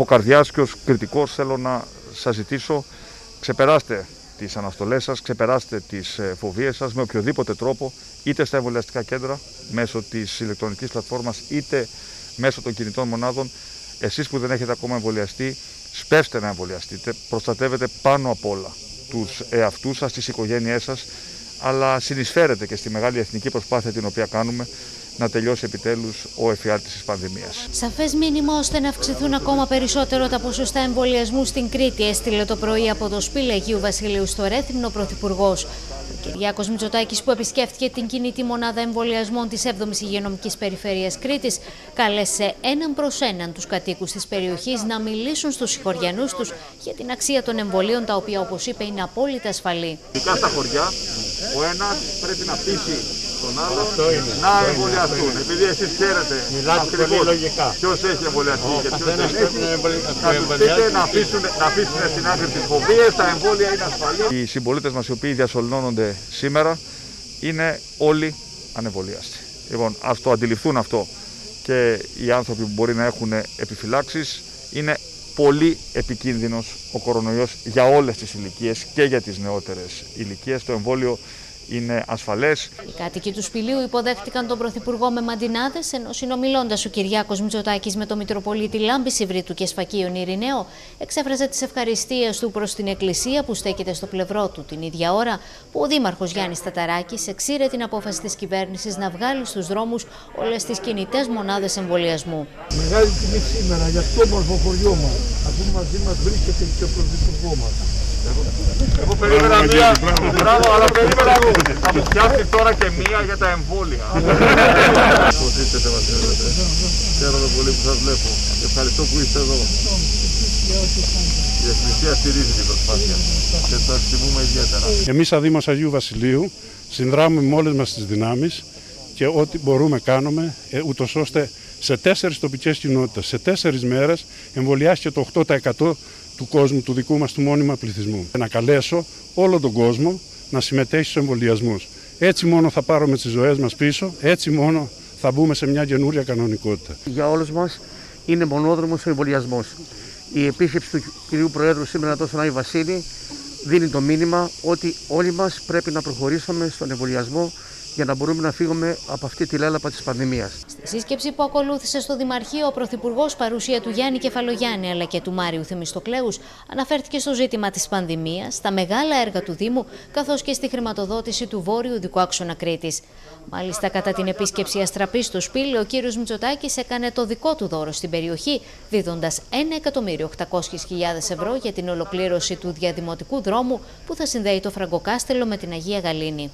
Από καρδιάς και ως κριτικός θέλω να σας ζητήσω, ξεπεράστε τις αναστολές σας, ξεπεράστε τις φοβίες σας με οποιοδήποτε τρόπο, είτε στα εμβολιαστικά κέντρα, μέσω της ηλεκτρονικής πλατφόρμας, είτε μέσω των κινητών μονάδων. Εσείς που δεν έχετε ακόμα εμβολιαστεί, σπεύστε να εμβολιαστείτε, προστατεύετε πάνω απ' όλα τους εαυτούς σας, τις οικογένειές σας, αλλά συνεισφέρετε και στη μεγάλη εθνική προσπάθεια την οποία κάνουμε να τελειώσει επιτέλους ο εφιάλτης της πανδημίας. Σαφές μήνυμα ώστε να αυξηθούν ακόμα περισσότερο τα ποσοστά εμβολιασμού στην Κρήτη, έστειλε το πρωί από το Σπήλι Αγίου Βασιλείου στο Ρέθυμνο ο Πρωθυπουργός. Ο Κυριάκος Μητσοτάκης, που επισκέφθηκε την κινητή μονάδα εμβολιασμών της 7ης Υγειονομικής Περιφέρειας Κρήτης, κάλεσε έναν προς έναν τους κατοίκους της περιοχής να μιλήσουν στους συγχωριανούς τους για την αξία των εμβολίων, τα οποία, όπως είπε, είναι απόλυτα ασφαλή. Ειδικά στα χωριά, ο ένας πρέπει να πείσει τον άλλο να εμβολιαστούν. Επειδή εσείς ξέρετε ακριβώς ποιος έχει εμβολιαστεί και ποιος δεν έχει, να αφήσουν στην άκρη τις φοβίες, τα εμβόλια είναι ασφαλή. Οι συμπολίτες μας οι οποίοι διασωληνώνονται σήμερα είναι όλοι ανεμβολίαστοι. Λοιπόν, ας το αντιληφθούν αυτό και οι άνθρωποι που μπορεί να έχουν επιφυλάξεις. Είναι πολύ επικίνδυνος ο κορονοϊός για όλες τις ηλικίες και για τις νεότερες ηλικίες. Το εμβόλιο είναι ασφαλές. Οι κάτοικοι του Σπηλίου υποδέχτηκαν τον Πρωθυπουργό με μαντινάδες, ενώ συνομιλώντας ο Κυριάκος Μητσοτάκης με τον Μητροπολίτη Λάμπη Σιβρίτου και Σπακίων Ειρηναίο, εξέφραζε τις ευχαριστίες του προς την Εκκλησία που στέκεται στο πλευρό του, την ίδια ώρα που ο Δήμαρχος Γιάννης Ταταράκης εξήρε την απόφαση της κυβέρνησης να βγάλει στους δρόμους όλες τις κινητές μονάδες εμβολιασμού. Μεγάλη τιμή σήμερα για το όμορφο χωριό μας, αφού μαζί μας βρίσκεται και ο Πρωθυπουργός μας. Εγώ περίμενα μία, μπράβο, αλλά περίμενα εγώ. Θα μου πιάσει τώρα και μία για τα εμβόλια. Πώς είστε, Βασιλεύετε. Χαίρομαι πολύ που σας βλέπω. Ευχαριστώ που είστε εδώ. Η Εκκλησία στηρίζει την προσπάθεια και σας τιμούμε ιδιαίτερα. Εμείς, σαν Δήμος Αγίου Βασιλείου, συνδράμουμε με όλες μας τις δυνάμεις και ό,τι μπορούμε κάνουμε, ούτως ώστε σε 4 τοπικές κοινότητες, σε 4 μέρες, εμβολιάστηκε το 8% του κόσμου, του δικού μας του μόνιμα πληθυσμού. Να καλέσω όλο τον κόσμο να συμμετέχει στους εμβολιασμούς. Έτσι μόνο θα πάρουμε τις ζωές μας πίσω, έτσι μόνο θα μπούμε σε μια καινούρια κανονικότητα. Για όλους μας είναι μονόδρομος ο εμβολιασμός. Η επίσκεψη του κυρίου Προέδρου σήμερα εδώ στον Άγιο Βασίλη δίνει το μήνυμα ότι όλοι μας πρέπει να προχωρήσουμε στον εμβολιασμό για να μπορούμε να φύγουμε από αυτή τη λέλαπα της πανδημίας. Στη σύσκεψη που ακολούθησε στο Δημαρχείο, ο Πρωθυπουργός, παρουσία του Γιάννη Κεφαλογιάννη αλλά και του Μάριου Θεμιστοκλέους, αναφέρθηκε στο ζήτημα της πανδημίας, στα μεγάλα έργα του Δήμου, καθώς και στη χρηματοδότηση του Βόρειου Οδικού Άξονα Κρήτης. Μάλιστα, κατά την επίσκεψη αστραπή στο Σπήλι, ο κύριος Μητσοτάκης έκανε το δικό του δώρο στην περιοχή, δίδοντας 1.800.000 ευρώ για την ολοκλήρωση του διαδημοτικού δρόμου που θα συνδέει το Φραγκοκάστελο με την Αγία Γαλήνη.